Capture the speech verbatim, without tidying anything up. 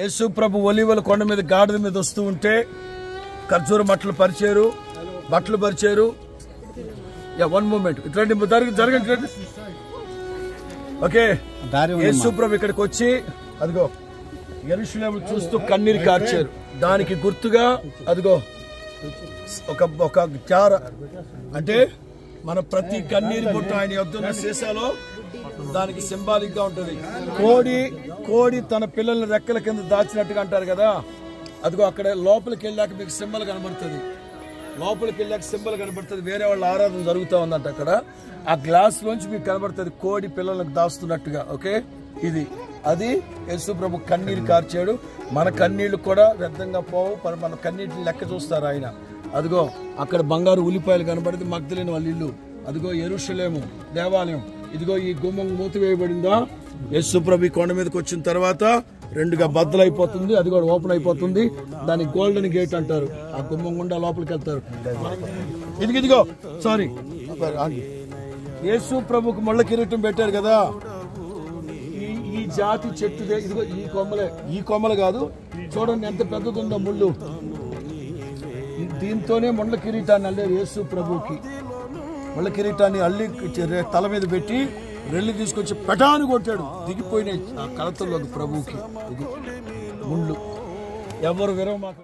యేసు ప్రభు ఒలీవల కొండ మీద గాడిద మీద వస్తూ ఉంటే ఖర్జూర బట్టలు పరిచారు బట్టలు పరిచారు యా వన్ మూమెంట్ ఇట్లాంటి జరగండి ఓకే యేసు ప్రభు ఇక్కడికి వచ్చి అదిగో యెరూషలేము చూస్తూ కన్నీరు కార్చారు దానికి గుర్తుగా అదిగో ఒక ఒక చార అంటే మన ప్రతి కన్నీరు బొట్ట ఆయన యొద్దన శేషాలో దానికి సింబాలిక్ గా ఉంటది కోడి కోడి తన పిల్లల్ని రెక్కల కింద దాచినట్టుగా అంటారు కదా అదిగో అక్కడ లోపలికి వెళ్ళాక మీకు సింబల్ కనబడుతుంది లోపలికి వెళ్ళాక సింబల్ కనబడుతుంది వేరే వాళ్ళ ఆరాధన జరుగుతూ ఉందంట అక్కడ ఆ గ్లాస్ లోంచి మీకు కనబడుతుంది కోడి పిల్లలకు దాస్తున్నట్టుగా ఓకే ఇది అది యేసు ప్రభు కన్నీరు కార్చాడు మన కన్నీళ్లు కూడా వ్యర్థంగా పోవు మన కన్నీటిని లెక్క చూస్తారు ఆయన అదిగో అక్కడ బంగారు ఉల్లిపాయలు కనబడింది మగ్దలేని వాళ్ళ ఇల్లు అదిగో యెరూషలేము దేవాలయం ఇదిగో ఈ గుమ్మం మూత వేయబడిందా యేసు ప్రభు కొండ మీదకి వచ్చిన తర్వాత రెండుగా బద్దలైపోతుంది అది కూడా ఓపెన్ అయిపోతుంది దాని గోల్డెన్ గేట్ అంటారు ఆ గుమ్మం గుండా లోపలికి వెళ్తారు ఇదిగో ఇదిగో సారీ యేసు ప్రభుకు మళ్ళ కిరీటం పెట్టారు కదా ఈ జాతి చెట్టుదే ఇదిగో ఈ కొమ్మలే ఈ కొమ్మలు కాదు చూడండి ఎంత పెద్దదుందో ముళ్ళు దీంతోనే మొండ్ల కిరీటాన్ని అల్లారు యేసు ప్రభుకి మొండ్ల కిరీటాన్ని అల్లి తల మీద పెట్టి రెల్లి తీసుకొచ్చి పటాను కొట్టాడు దిగిపోయిన కలతల్లోకి ప్రభువుకి ముళ్ళు ఎవరు విరవ